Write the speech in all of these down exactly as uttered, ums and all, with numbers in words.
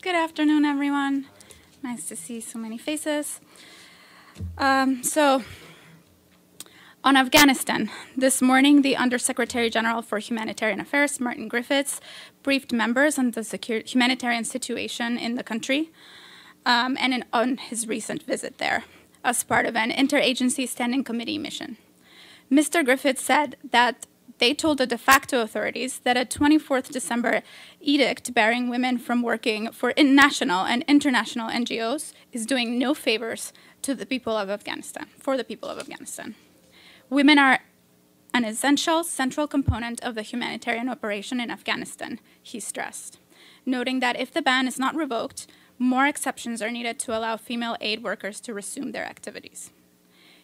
Good afternoon, everyone. Nice to see so many faces. Um, so, on Afghanistan, this morning, the Undersecretary General for Humanitarian Affairs, Martin Griffiths, briefed members on the secure humanitarian situation in the country um, and in, on his recent visit there as part of an interagency standing committee mission. Mister Griffiths said that they told the de facto authorities that a twenty-fourth December edict barring women from working for national and international N G Os is doing no favors to the people of Afghanistan, for the people of Afghanistan. Women are an essential central component of the humanitarian operation in Afghanistan, he stressed, noting that if the ban is not revoked, more exceptions are needed to allow female aid workers to resume their activities.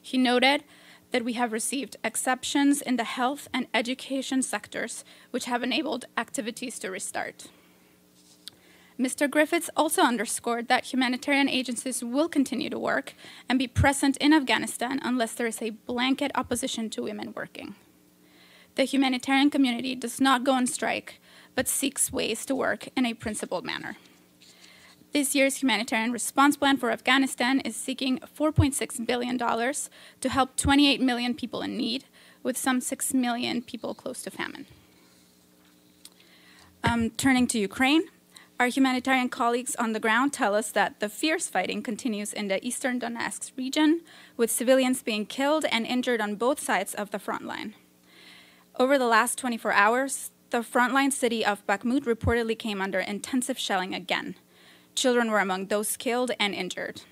He noted that we have received exceptions in the health and education sectors, which have enabled activities to restart. Mister Griffiths also underscored that humanitarian agencies will continue to work and be present in Afghanistan unless there is a blanket opposition to women working. The humanitarian community does not go on strike, but seeks ways to work in a principled manner. This year's humanitarian response plan for Afghanistan is seeking four point six billion dollars to help twenty-eight million people in need, with some six million people close to famine. Um, turning to Ukraine, our humanitarian colleagues on the ground tell us that the fierce fighting continues in the eastern Donetsk region, with civilians being killed and injured on both sides of the front line. Over the last twenty-four hours, the frontline city of Bakhmut reportedly came under intensive shelling again. Children were among those killed and injured.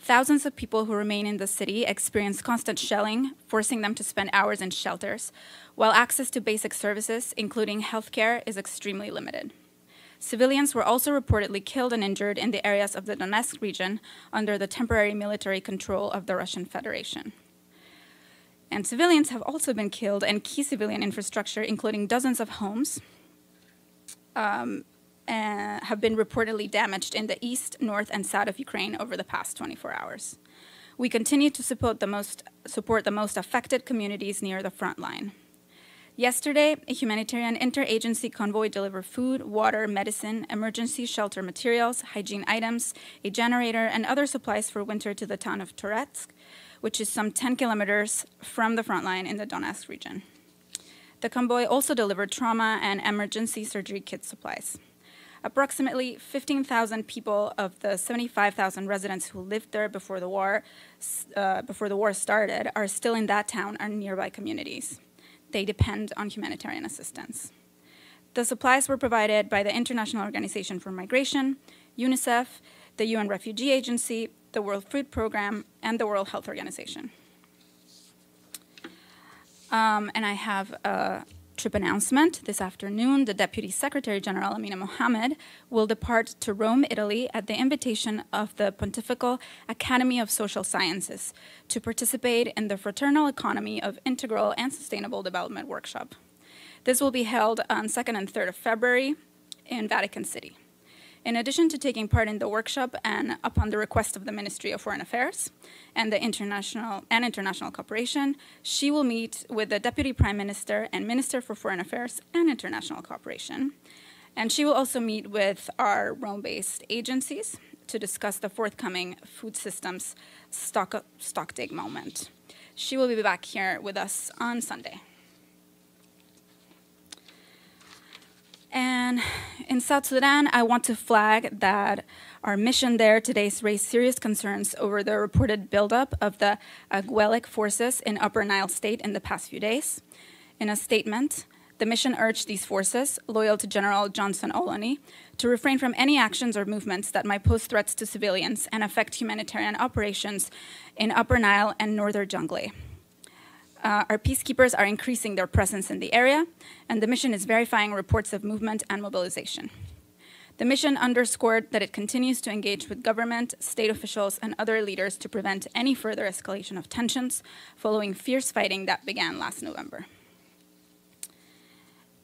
Thousands of people who remain in the city experience constant shelling, forcing them to spend hours in shelters, while access to basic services, including healthcare, is extremely limited. Civilians were also reportedly killed and injured in the areas of the Donetsk region under the temporary military control of the Russian Federation. And civilians have also been killed and key civilian infrastructure, including dozens of homes, um, Uh, have been reportedly damaged in the east, north, and south of Ukraine over the past twenty-four hours. We continue to support the most, support the most affected communities near the front line. Yesterday, a humanitarian interagency convoy delivered food, water, medicine, emergency shelter materials, hygiene items, a generator, and other supplies for winter to the town of Donetsk, which is some ten kilometers from the front line in the Donetsk region. The convoy also delivered trauma and emergency surgery kit supplies. Approximately fifteen thousand people of the seventy-five thousand residents who lived there before the war, uh, before the war started are still in that town and nearby communities. They depend on humanitarian assistance. The supplies were provided by the International Organization for Migration, UNICEF, the U N Refugee Agency, the World Food Program, and the World Health Organization. Um, and I have a trip announcement. This afternoon, the Deputy Secretary General Amina Mohammed will depart to Rome, Italy, at the invitation of the Pontifical Academy of Social Sciences to participate in the Fraternal Economy of Integral and Sustainable Development workshop. This will be held on second and third of February in Vatican City. In addition to taking part in the workshop and upon the request of the Ministry of Foreign Affairs and the International and International Cooperation, she will meet with the Deputy Prime Minister and Minister for Foreign Affairs and International Cooperation. And she will also meet with our Rome-based agencies to discuss the forthcoming food systems stock, stock take moment. She will be back here with us on Sunday. And in South Sudan, I want to flag that our mission there today raised serious concerns over the reported buildup of the Agwelic forces in Upper Nile State in the past few days. In a statement, the mission urged these forces, loyal to General Johnson Olony, to refrain from any actions or movements that might pose threats to civilians and affect humanitarian operations in Upper Nile and northern Jonglei. Uh, our peacekeepers are increasing their presence in the area, and the mission is verifying reports of movement and mobilization. The mission underscored that it continues to engage with government, state officials, and other leaders to prevent any further escalation of tensions following fierce fighting that began last November.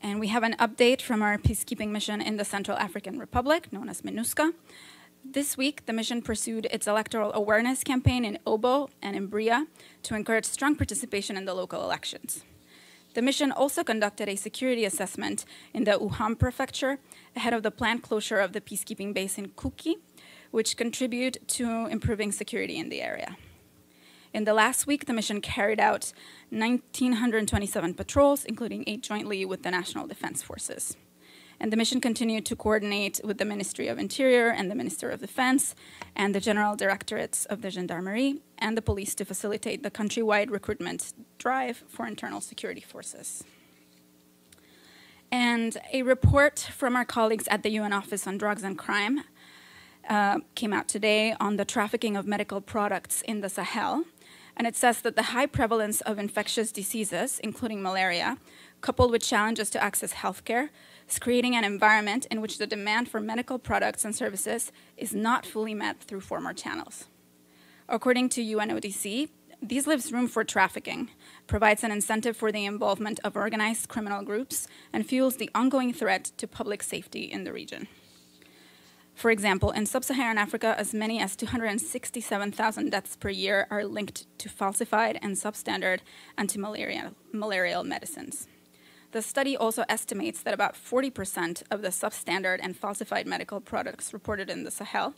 And we have an update from our peacekeeping mission in the Central African Republic, known as MINUSCA. This week, the mission pursued its electoral awareness campaign in Obo and in Bria to encourage strong participation in the local elections. The mission also conducted a security assessment in the Wuhan prefecture ahead of the planned closure of the peacekeeping base in Kuki, which contribute to improving security in the area. In the last week, the mission carried out one thousand nine hundred twenty-seven patrols, including eight jointly with the National Defense Forces. And the mission continued to coordinate with the Ministry of Interior and the Minister of Defense and the General Directorates of the Gendarmerie and the police to facilitate the countrywide recruitment drive for internal security forces. And a report from our colleagues at the U N Office on Drugs and Crime uh, came out today on the trafficking of medical products in the Sahel. And it says that the high prevalence of infectious diseases, including malaria, coupled with challenges to access healthcare, is creating an environment in which the demand for medical products and services is not fully met through former channels. According to U N O D C, this leaves room for trafficking, provides an incentive for the involvement of organized criminal groups, and fuels the ongoing threat to public safety in the region. For example, in sub-Saharan Africa, as many as two hundred sixty-seven thousand deaths per year are linked to falsified and substandard anti-malarial medicines. The study also estimates that about forty percent of the substandard and falsified medical products reported in the Sahel,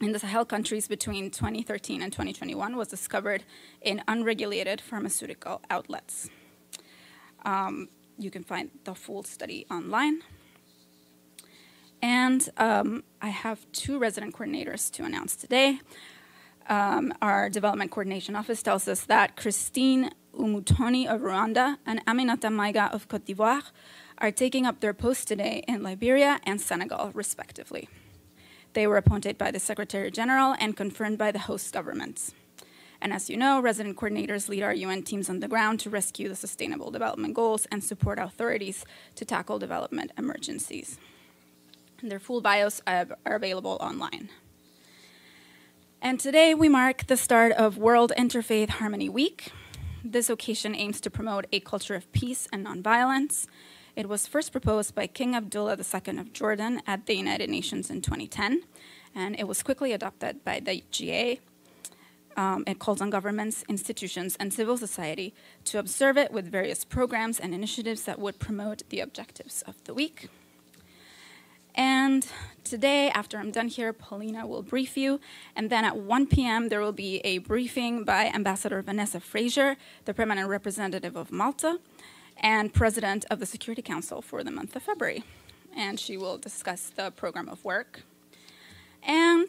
in the Sahel countries between twenty thirteen and twenty twenty-one was discovered in unregulated pharmaceutical outlets. Um, you can find the full study online. And um, I have two resident coordinators to announce today. Um, our Development Coordination Office tells us that Christine Umutoni of Rwanda and Aminata Maiga of Côte d'Ivoire are taking up their posts today in Liberia and Senegal, respectively. They were appointed by the Secretary General and confirmed by the host governments. And as you know, resident coordinators lead our U N teams on the ground to rescue the Sustainable Development Goals and support authorities to tackle development emergencies. And their full bios are available online. And today we mark the start of World Interfaith Harmony Week. This occasion aims to promote a culture of peace and nonviolence. It was first proposed by King Abdullah the Second of Jordan at the United Nations in twenty ten, and it was quickly adopted by the G A. Um, it calls on governments, institutions, and civil society to observe it with various programs and initiatives that would promote the objectives of the week. And today, after I'm done here, Paulina will brief you. And then at one p m, there will be a briefing by Ambassador Vanessa Fraser, the permanent representative of Malta, and president of the Security Council for the month of February. And she will discuss the program of work. And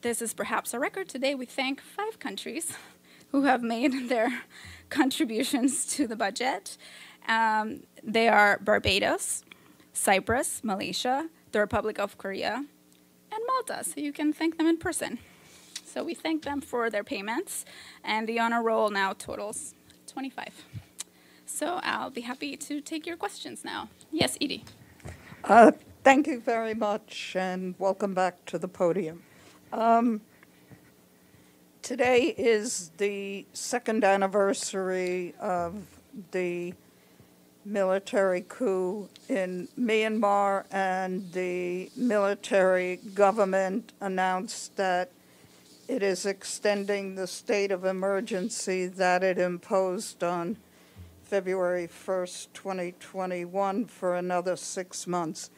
this is perhaps a record. Today, we thank five countries who have made their contributions to the budget. Um, they are Barbados, Cyprus, Malaysia, the Republic of Korea, and Malta, so you can thank them in person. So we thank them for their payments, and the honor roll now totals twenty-five. So I'll be happy to take your questions now. Yes, Edie. Uh, thank you very much, and welcome back to the podium. Um, today is the second anniversary of the military coup in Myanmar, and the military government announced that it is extending the state of emergency that it imposed on February first, twenty twenty-one for another six months.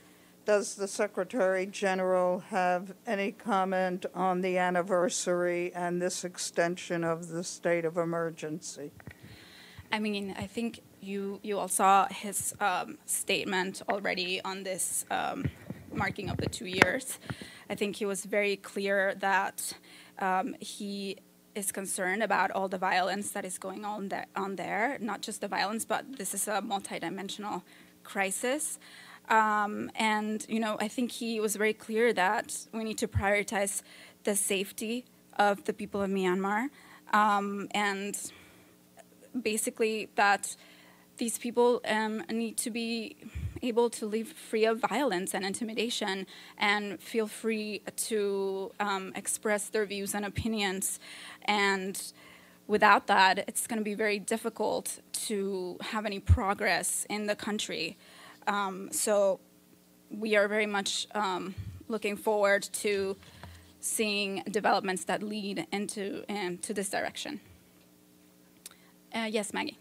Does the Secretary General have any comment on the anniversary and this extension of the state of emergency? I mean, I think You, you all saw his um, statement already on this um, marking of the two years. I think he was very clear that um, he is concerned about all the violence that is going on, that, on there, not just the violence, but this is a multidimensional crisis. Um, and, you know, I think he was very clear that we need to prioritize the safety of the people of Myanmar, um, and basically that these people um, need to be able to live free of violence and intimidation and feel free to um, express their views and opinions. And without that, it's going to be very difficult to have any progress in the country. Um, so we are very much um, looking forward to seeing developments that lead into um, to this direction. Uh, yes, Maggie.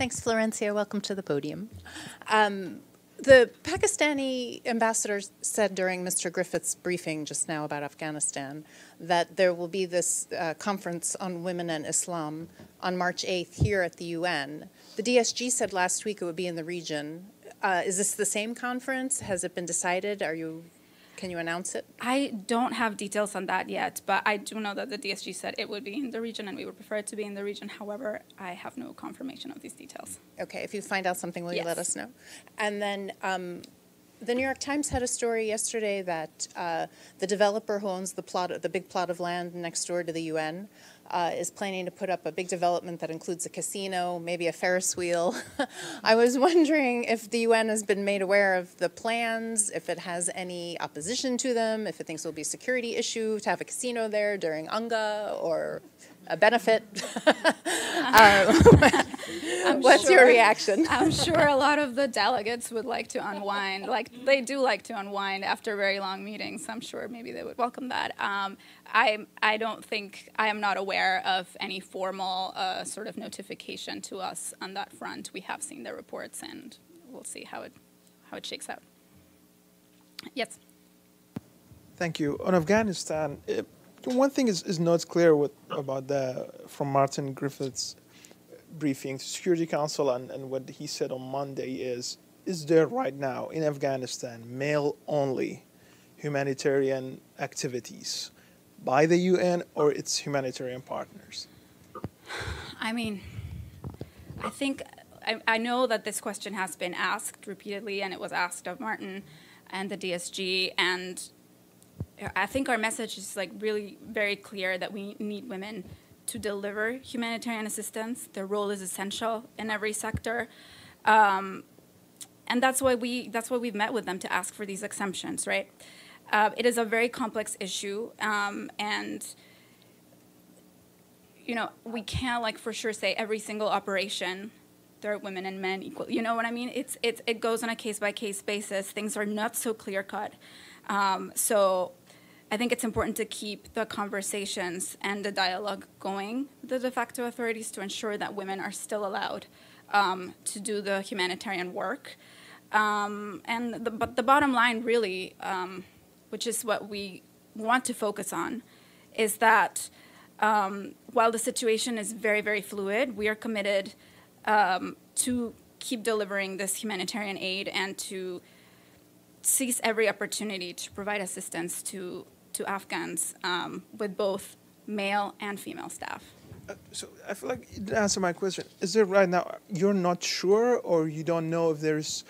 Thanks, Florencia. Welcome to the podium. Um, The Pakistani ambassador said during Mister Griffiths' briefing just now about Afghanistan that there will be this uh, conference on women and Islam on March eighth here at the U N. The D S G said last week it would be in the region. Uh, is this the same conference? Has it been decided? Are you? Can you announce it? I don't have details on that yet, but I do know that the D S G said it would be in the region and we would prefer it to be in the region. However, I have no confirmation of these details. Okay, if you find out something, will yes. you let us know? And then um, the New York Times had a story yesterday that uh, the developer who owns the, plot, the big plot of land next door to the U N uh, is planning to put up a big development that includes a casino, maybe a Ferris wheel. I was wondering if the U N has been made aware of the plans, if it has any opposition to them, if it thinks it will be a security issue to have a casino there during UNGA or a benefit. um, what's sure, your reaction? I'm sure a lot of the delegates would like to unwind. Like, they do like to unwind after very long meetings. I'm sure maybe they would welcome that. Um, I, I don't think, I am not aware of any formal uh, sort of notification to us on that front. We have seen the reports and we'll see how it, how it shakes out. Yes. Thank you. On Afghanistan, it, one thing is, is not clear with, about the, from Martin Griffiths' briefing to Security Council and, and what he said on Monday is, is there right now in Afghanistan male-only humanitarian activities by the U N or its humanitarian partners? I mean, I think, I, I know that this question has been asked repeatedly and it was asked of Martin and the D S G, and I think our message is like really very clear that we need women to deliver humanitarian assistance. Their role is essential in every sector, um, and that's why we that's why we've met with them to ask for these exemptions. Right? Uh, it is a very complex issue, um, and you know we can't like for sure say every single operation there are women and men equal. You know what I mean? It's it's it goes on a case by case basis. Things are not so clear cut, um, so. I think it's important to keep the conversations and the dialogue going with the de facto authorities to ensure that women are still allowed um, to do the humanitarian work. Um, and the, but the bottom line really, um, which is what we want to focus on, is that um, while the situation is very, very fluid, we are committed um, to keep delivering this humanitarian aid and to seize every opportunity to provide assistance to to Afghans um, with both male and female staff. Uh, so I feel like you didn't answer my question. Is there right now, you're not sure or you don't know if there's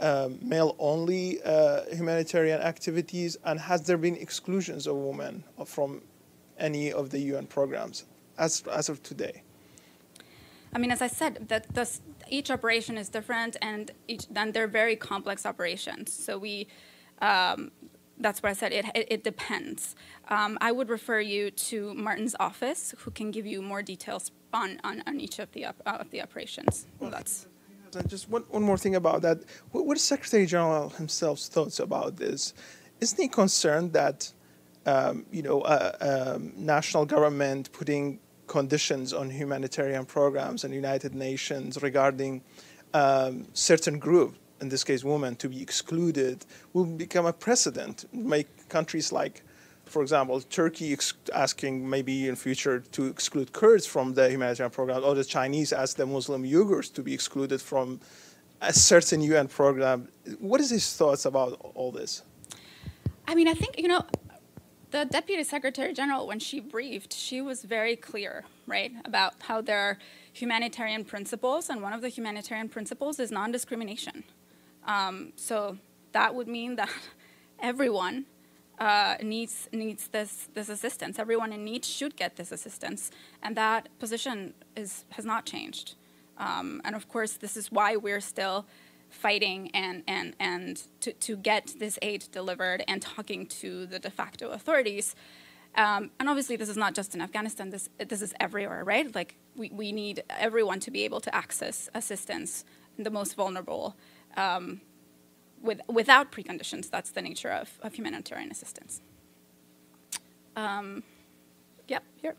uh, male-only uh, humanitarian activities, and has there been exclusions of women from any of the U N programs as, as of today? I mean, as I said, that the, each operation is different and, each, and they're very complex operations. So we... Um, That's what I said, it, it, it depends. Um, I would refer you to Martin's office, who can give you more details on, on, on each of the, op uh, of the operations. Well, that's just one, one more thing about that. What, what is Secretary General himself's thoughts about this? Isn't he concerned that, um, you know, uh, um, national government putting conditions on humanitarian programs and United Nations regarding um, certain groups, in this case women, to be excluded, will become a precedent, make countries like, for example, Turkey ex asking maybe in future to exclude Kurds from the humanitarian program, or the Chinese ask the Muslim Uyghurs to be excluded from a certain U N program. What is his thoughts about all this? I mean, I think, you know, the Deputy Secretary General, when she briefed, she was very clear, right, about how there are humanitarian principles, and one of the humanitarian principles is non-discrimination. Um, so that would mean that everyone uh, needs needs this this assistance. Everyone in need should get this assistance, and that position is has not changed. Um, and of course, this is why we're still fighting and and and to to get this aid delivered and talking to the de facto authorities. Um, and obviously, this is not just in Afghanistan. This this is everywhere, right? Like we we need everyone to be able to access assistance, the most vulnerable. Um, with, without preconditions, that's the nature of, of humanitarian assistance. Um, yep, here.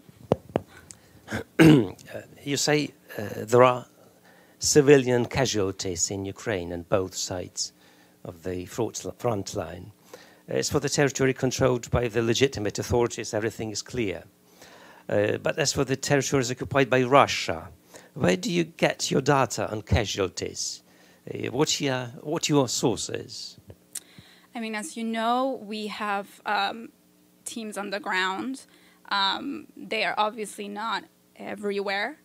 You say uh, there are civilian casualties in Ukraine on both sides of the front line. As for the territory controlled by the legitimate authorities, everything is clear. Uh, but as for the territories occupied by Russia, where do you get your data on casualties? Uh, what are what your sources? I mean, as you know, we have um, teams on the ground. Um, they are obviously not everywhere.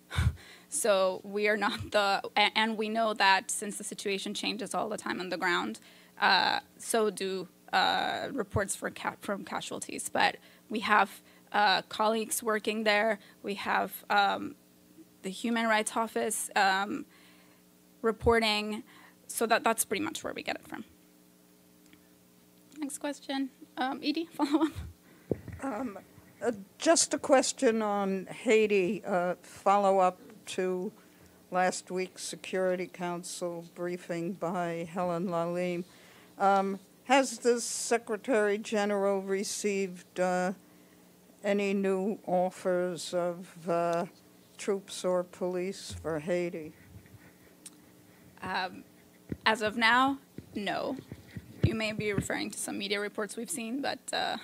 So we are not the, and we know that since the situation changes all the time on the ground, uh, so do uh, reports for ca from casualties. But we have uh, colleagues working there. We have um, the Human Rights Office um, reporting. So that, that's pretty much where we get it from. Next question. Um, Edie, follow up. Um, uh, just a question on Haiti, uh, follow up to last week's Security Council briefing by Helen Lalim. Um, has the Secretary General received uh, any new offers of uh, troops or police for Haiti? Um, as of now, no. You may be referring to some media reports we've seen, but uh,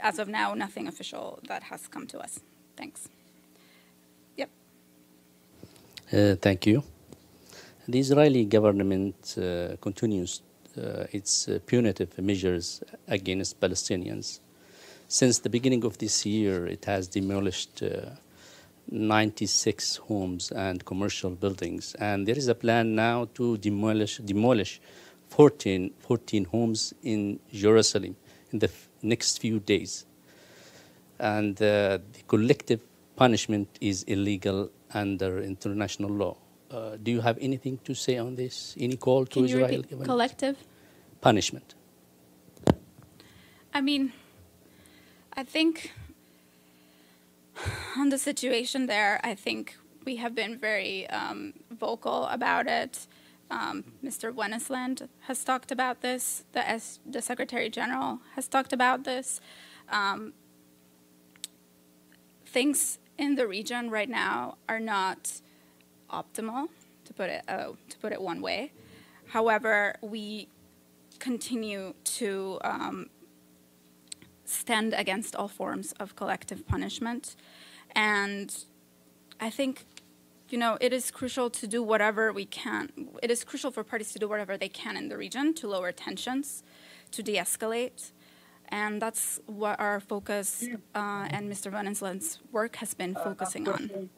as of now, nothing official that has come to us. Thanks. Uh, thank you. The Israeli government uh, continues uh, its uh, punitive measures against Palestinians. Since the beginning of this year, it has demolished uh, ninety-six homes and commercial buildings, and there is a plan now to demolish demolish fourteen, fourteen homes in Jerusalem in the f next few days. And uh, the collective punishment is illegal under international law. Uh, do you have anything to say on this? Any call to Israel? Collective punishment. I mean, I think on the situation there, I think we have been very um, vocal about it. Um, Mister Wennesland has talked about this. The, S the Secretary General has talked about this. Um, things in the region right now are not optimal, to put it uh, to put it one way. However, we continue to um, stand against all forms of collective punishment, and I think, you know, it is crucial to do whatever we can. It is crucial for parties to do whatever they can in the region to lower tensions, to de-escalate. And that's what our focus uh, and Mister Vanensland's work has been focusing on.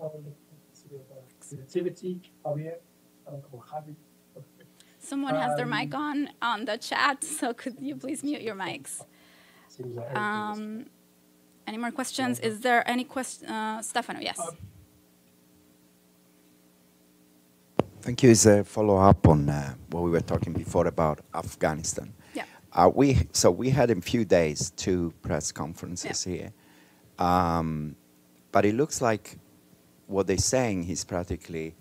Someone has their mic on on the chat, so could you please mute your mics? Um, any more questions? Is there any question? Uh, Stefano, yes. Thank you. It's a follow-up on uh, what we were talking before about Afghanistan. Uh, we, so we had in a few days two press conferences yeah. here. Um, but it looks like what they're saying is practically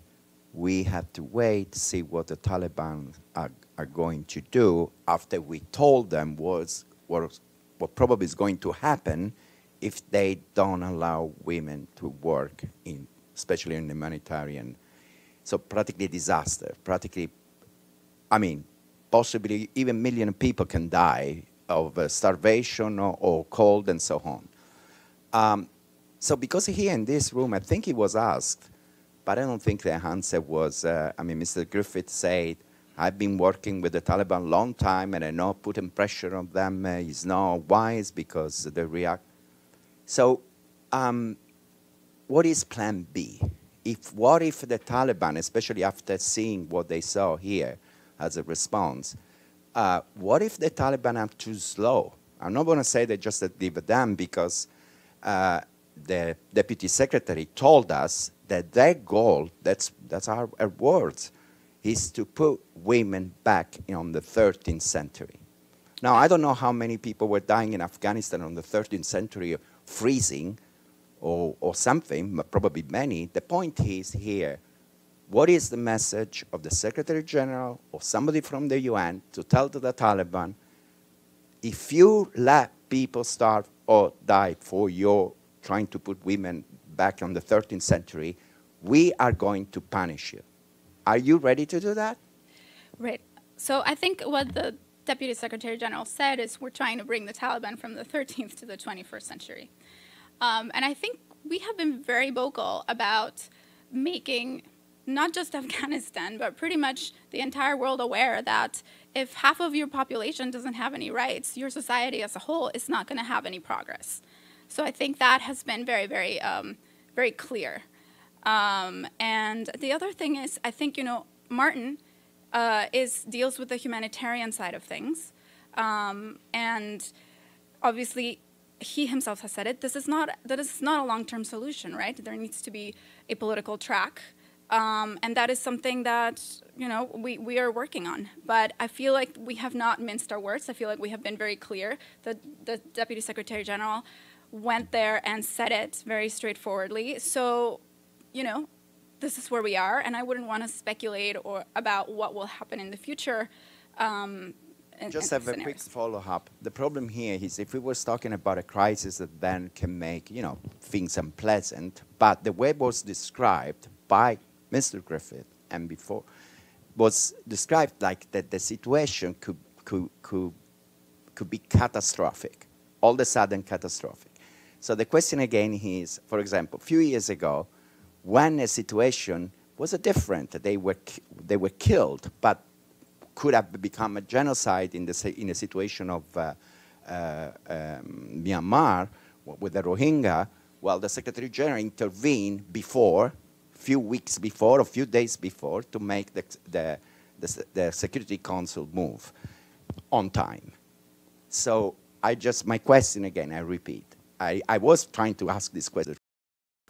we have to wait to see what the Taliban are, are going to do after we told them what's, what, what probably is going to happen if they don't allow women to work, in, especially in humanitarian. So practically disaster, practically, I mean, possibly even million people can die of uh, starvation or, or cold and so on. Um, so because here in this room, I think he was asked, but I don't think the answer was, uh, I mean, Mister Griffith said, I've been working with the Taliban a long time and I know putting pressure on them uh, is not wise because they react. So um, what is plan B? If, what if the Taliban, especially after seeing what they saw here, as a response. Uh, what if the Taliban are too slow? I'm not going to say they just leave a damn because uh, the Deputy Secretary told us that their goal, that's, that's our, our words, is to put women back on the thirteenth century. Now, I don't know how many people were dying in Afghanistan on the thirteenth century, freezing or, or something, but probably many. The point is here, what is the message of the Secretary General or somebody from the U N to tell to the Taliban, if you let people starve or die for your trying to put women back on the thirteenth century, we are going to punish you. Are you ready to do that? Right. So I think what the Deputy Secretary General said is we're trying to bring the Taliban from the thirteenth to the twenty-first century. Um, and I think we have been very vocal about making not just Afghanistan, but pretty much the entire world aware that if half of your population doesn't have any rights, your society as a whole is not going to have any progress. So I think that has been very, very, um, very clear. Um, and the other thing is, I think, you know, Martin uh, is, deals with the humanitarian side of things. Um, and obviously, he himself has said it, this is not, that is not a long-term solution, right? There needs to be a political track. Um, and that is something that, you know, we, we are working on. But I feel like we have not minced our words. I feel like we have been very clear. The, the Deputy Secretary General went there and said it very straightforwardly. So, you know, this is where we are. And I wouldn't want to speculate or about what will happen in the future. Um, in, Just in have scenarios. a quick follow-up. The problem here is if we were talking about a crisis that then can make, you know, things unpleasant, but the way it was described by Mister Griffith and before was described like that the situation could, could, could, could be catastrophic, all of a sudden catastrophic. So the question again is, for example, a few years ago, when a situation was different, they were, they were killed, but could have become a genocide in, the, in a situation of uh, uh, um, Myanmar with the Rohingya, well, the Secretary General intervened before few weeks before, a few days before, to make the, the, the, the Security Council move on time. So I just, my question again, I repeat. I, I was trying to ask this question to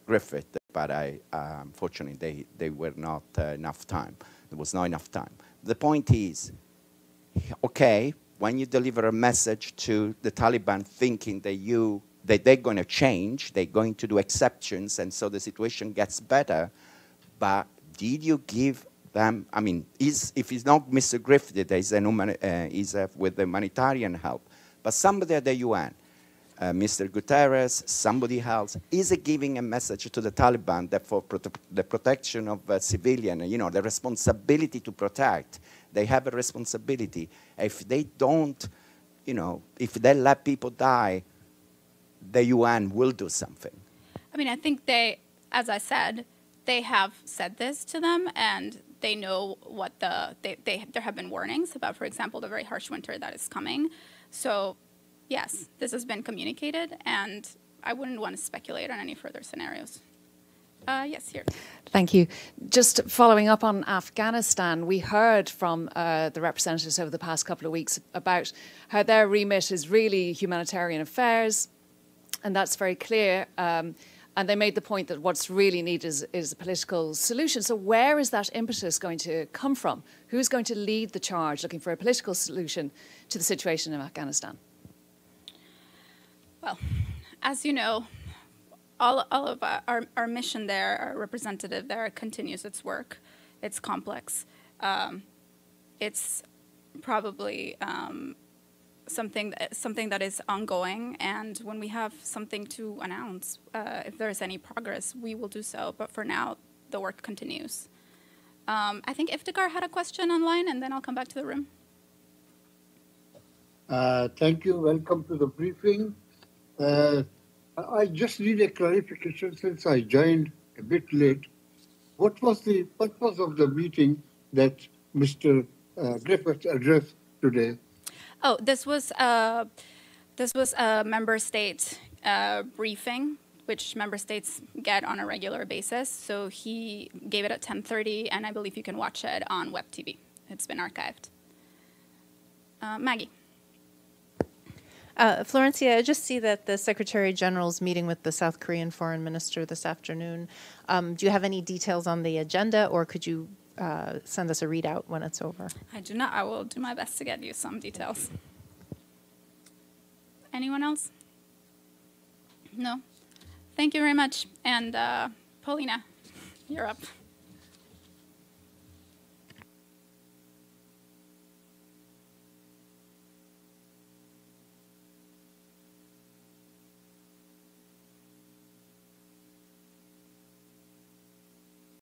Griffith, but I, uh, unfortunately, they, they were not uh, enough time. There was not enough time. The point is, okay, when you deliver a message to the Taliban thinking that you that they're going to change, they're going to do exceptions, and so the situation gets better. But did you give them, I mean, is, if it's not Mister Griffith, he's, an human, uh, he's uh, with the humanitarian help, but somebody at the U N, uh, Mister Guterres, somebody else, is it giving a message to the Taliban that for prote the protection of uh, civilian, you know, the responsibility to protect, they have a responsibility. If they don't, you know, if they let people die, the U N will do something. I mean, I think they, as I said, they have said this to them, and they know what the, they, they, there have been warnings about, for example, the very harsh winter that is coming. So, yes, this has been communicated, and I wouldn't want to speculate on any further scenarios. Uh, yes, here. Thank you. Just following up on Afghanistan, we heard from uh, the representatives over the past couple of weeks about how their remit is really humanitarian affairs, and that's very clear. Um, and they made the point that what's really needed is, is a political solution. So where is that impetus going to come from? Who's going to lead the charge looking for a political solution to the situation in Afghanistan? Well, as you know, all, all of our, our mission there, our representative there, continues its work. It's complex. Um, it's probably... Um, Something something that is ongoing, and when we have something to announce, uh, if there is any progress, we will do so. But for now, the work continues. Um, I think Iftikhar had a question online, and then I'll come back to the room. Uh, thank you. Welcome to the briefing. Uh, I just need a clarification since I joined a bit late. What was the purpose of the meeting that Mister Uh, Griffiths addressed today? Oh, this was uh, this was a member state uh, briefing, which member states get on a regular basis. So he gave it at ten thirty, and I believe you can watch it on Web T V. It's been archived. Uh, Maggie. Uh, Florencia, I just see that the Secretary General's meeting with the South Korean Foreign Minister this afternoon. Um, do you have any details on the agenda, or could you Uh, send us a readout when it's over? I do not. I will do my best to get you some details. Anyone else? No? Thank you very much. And uh, Paulina, you're up.